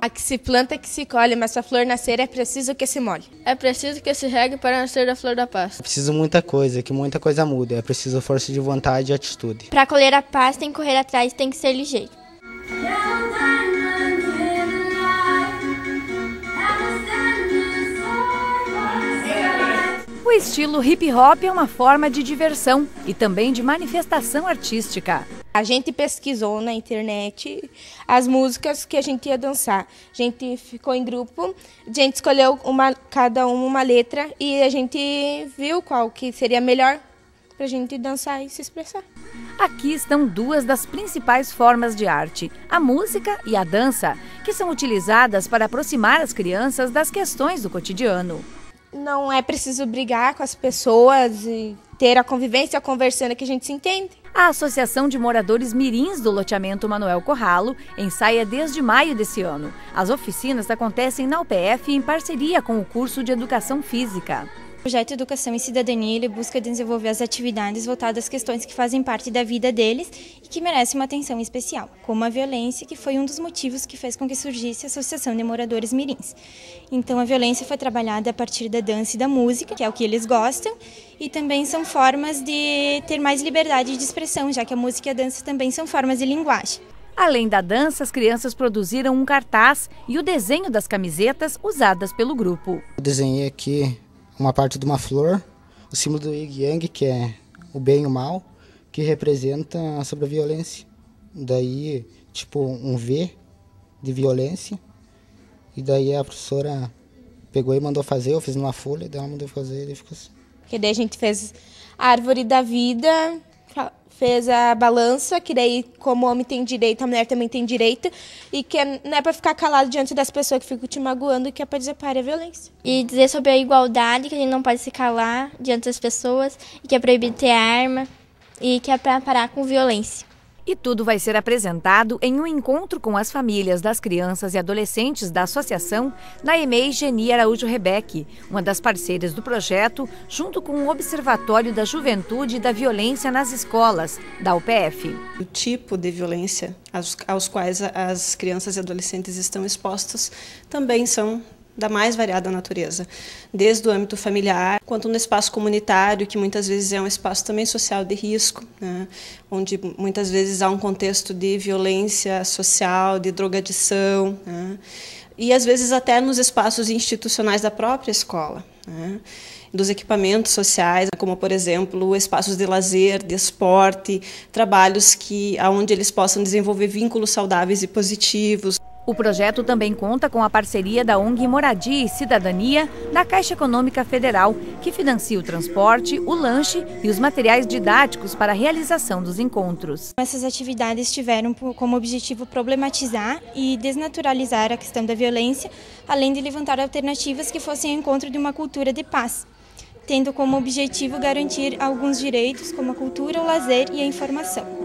A que se planta é que se colhe, mas para a flor nascer é preciso que se molhe. É preciso que se regue para nascer da flor da paz. É preciso muita coisa, que muita coisa muda. É preciso força de vontade e atitude. Para colher a paz tem que correr atrás, tem que ser ligeiro. O estilo hip-hop é uma forma de diversão e também de manifestação artística. A gente pesquisou na internet as músicas que a gente ia dançar. A gente ficou em grupo, a gente escolheu cada uma letra e a gente viu qual que seria melhor para a gente dançar e se expressar. Aqui estão duas das principais formas de arte, a música e a dança, que são utilizadas para aproximar as crianças das questões do cotidiano. Não é preciso brigar com as pessoas e ter a convivência conversando que a gente se entende. A Associação de Moradores Mirins do loteamento Manoel Corralo ensaia desde maio desse ano. As oficinas acontecem na UPF em parceria com o Curso de Educação Física. O projeto Educação e Cidadania ele busca desenvolver as atividades voltadas às questões que fazem parte da vida deles e que merecem uma atenção especial, como a violência, que foi um dos motivos que fez com que surgisse a Associação de Moradores Mirins. Então a violência foi trabalhada a partir da dança e da música, que é o que eles gostam, e também são formas de ter mais liberdade de expressão, já que a música e a dança também são formas de linguagem. Além da dança, as crianças produziram um cartaz e o desenho das camisetas usadas pelo grupo. Eu desenhei aqui uma parte de uma flor, o símbolo do Yin Yang, que é o bem e o mal, que representa sobre a violência. Daí, tipo, um V de violência, e daí a professora pegou e mandou fazer, eu fiz numa folha, daí ela mandou fazer e ficou assim. Que daí a gente fez a árvore da vida, fez a balança, que daí como o homem tem direito, a mulher também tem direito. E que não é para ficar calado diante das pessoas que ficam te magoando, que é para dizer para a violência. E dizer sobre a igualdade, que a gente não pode se calar diante das pessoas, e que é proibido ter arma, e que é para parar com violência. E tudo vai ser apresentado em um encontro com as famílias das crianças e adolescentes da associação na EMEI Geni Araújo Rebeque, uma das parceiras do projeto, junto com o Observatório da Juventude e da Violência nas Escolas, da UPF. O tipo de violência aos quais as crianças e adolescentes estão expostas também são da mais variada natureza, desde o âmbito familiar, quanto no espaço comunitário, que muitas vezes é um espaço também social de risco, né? Onde muitas vezes há um contexto de violência social, de drogadição, né? E às vezes até nos espaços institucionais da própria escola, né? Dos equipamentos sociais, como por exemplo, espaços de lazer, de esporte, trabalhos onde eles possam desenvolver vínculos saudáveis e positivos. O projeto também conta com a parceria da ONG Moradia e Cidadania da Caixa Econômica Federal, que financia o transporte, o lanche e os materiais didáticos para a realização dos encontros. Essas atividades tiveram como objetivo problematizar e desnaturalizar a questão da violência, além de levantar alternativas que fossem ao encontro de uma cultura de paz, tendo como objetivo garantir alguns direitos como a cultura, o lazer e a informação.